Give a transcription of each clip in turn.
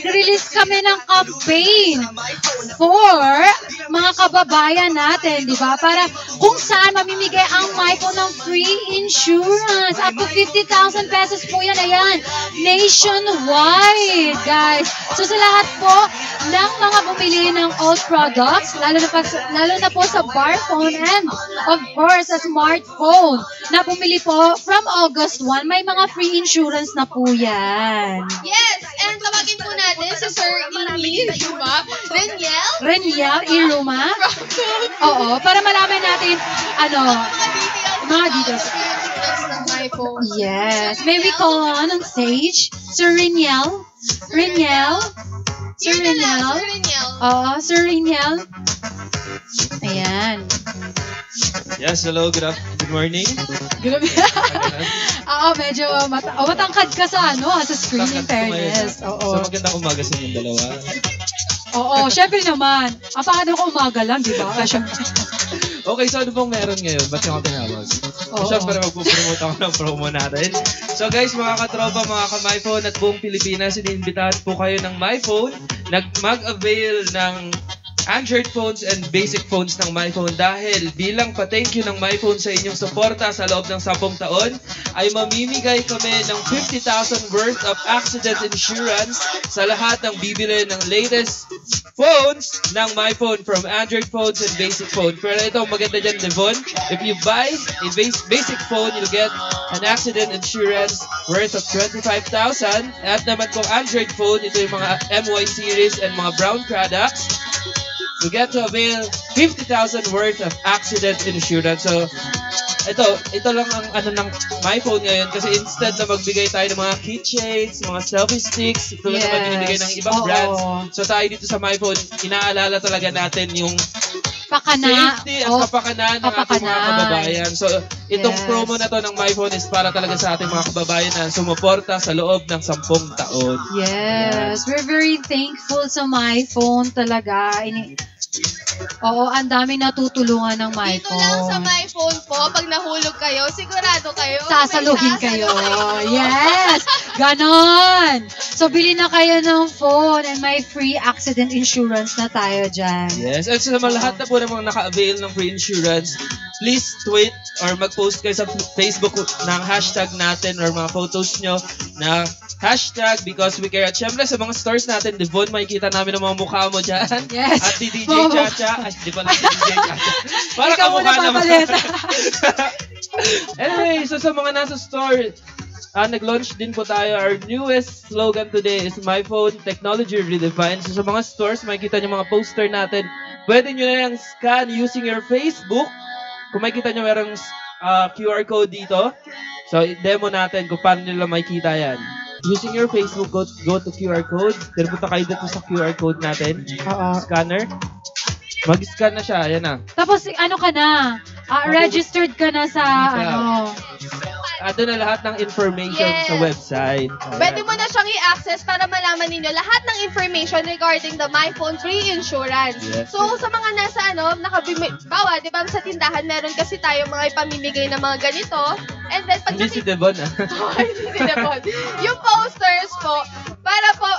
nag-release kami ng campaign for mga kababayan natin, di ba? Para kung saan mamimigay ang MyPhone ng free insurance. Up to 50,000 pesos po yan. Ayan, nationwide, guys. So sa lahat po ng mga bumili ng old products, lalo na po sa bar phone and of course sa smartphone na bumili po from August 1, may mga free insurance na po yan. Yes, and tawagin po natin si Sir Inyi Yruma, Ranielle Yruma. Oo, para malaman natin ano mga details. Yes, may we call on stage Sir Ranielle. Sir Ranielle. Ayan. Yes, hello, good morning. Oo, medyo matangkad ka sa ano, sa screening fairness. Oo. So magandang umaga sa inyong dalawa. Oo, syempre naman. Ang pakadang ko umaga lang, di ba? Okay, so ano pong meron ngayon? Ba't siya ko tinawag? Siyempre, magpupromote ako ng promo natin. So guys, mga katropa, mga ka-MyPhone at buong Pilipinas, iniimbitahan po kayo ng MyPhone mag-avail ng Android phones and basic phones ng MyPhone dahil bilang pa-thank you ng MyPhone sa inyong suporta sa loob ng 10 taon ay mamimigay kami ng 50,000 worth of accident insurance sa lahat ng bibili ng latest phones ng MyPhone from Android phones and basic phones. Pero ito, maganda dyan, Devon. If you buy a basic phone, you'll get an accident insurance worth of 25,000. At naman kung Android phone, ito yung mga MY series and mga brown products, you get to avail 50,000 worth of accident insurance. So, ito lang ang ano ng MyPhone ngayon kasi instead na magbigay tayo ng mga keychains, mga selfie sticks, tulad ng binibigay ng ibang brands. So, tayo dito sa MyPhone, inaalala talaga natin yung safety at kapakanan ng ating mga kababayan. So, itong promo na to ng MyPhone is para talaga sa ating mga kababayan na sumuporta sa loob ng 10 taon. Yes, we're very thankful sa MyPhone talaga. Oo, ang dami natutulungan ng MyPhone. Dito lang sa MyPhone po, pag nahulog kayo, sigurado kayo. Sasalugin kayo. Yes, ganon. So, bili na kayo ng phone and may free accident insurance na tayo dyan. Yes, at sa lahat na po namang naka-avail ng free insurance, please tweet or mag-post kayo sa Facebook ng hashtag natin or mga photos nyo na hashtag BecauseWeCare. At syempre sa mga stores natin, Devon, makikita namin ang mga mukha mo dyan. Yes. At si DJ Chacha. Ay, di pala si DJ Chacha. Para ka mukha naman. Anyway, so sa mga nasa store, nag-launch din po tayo. Our newest slogan today is MyPhone Technology Redefined. So sa mga stores, makikita nyo mga poster natin. Pwede nyo na yung scan using your Facebook. Kung makikita nyo merong QR code dito. So demo natin kung paano nyo lang makikita yan. Using your Facebook, go to QR code. Pero punta kayo dito sa QR code natin. Scanner. Mag-scan na siya. Ayan na. Tapos ano ka na? Registered ka na sa ano. Ado na lahat ng information sa website. Ayan. Pwede mo na siyang i-access para malaman ninyo lahat ng information regarding the MyPhone free insurance. Yes. So, sa mga nasa ano, bawa, di ba sa tindahan, meron kasi tayo mga ipamimigay ng mga ganito. And then, pag hindi si Devon, hindi si Devon. Yung posters po, para po,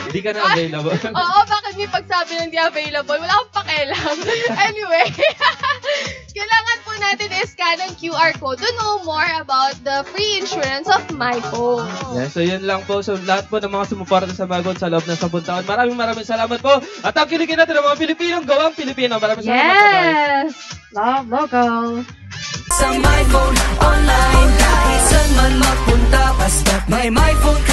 hindi ka na available. Oo, bakit may pagsabi ng di available? Wala akong pakialam. Anyway, kailangan po natin i-scan ang QR code to know more about the free insurance of MyPhone. Yeah, so yun lang po. So lahat po ng mga sumuporta sa MyPhone sa loob ng 10 taon. Maraming salamat po. At ang kinikin natin ng mga Pilipinong gawang Pilipino. Maraming salamat po. Yes! Love local! Sa MyPhone online, kahit saan man mapunta, basta may MyPhone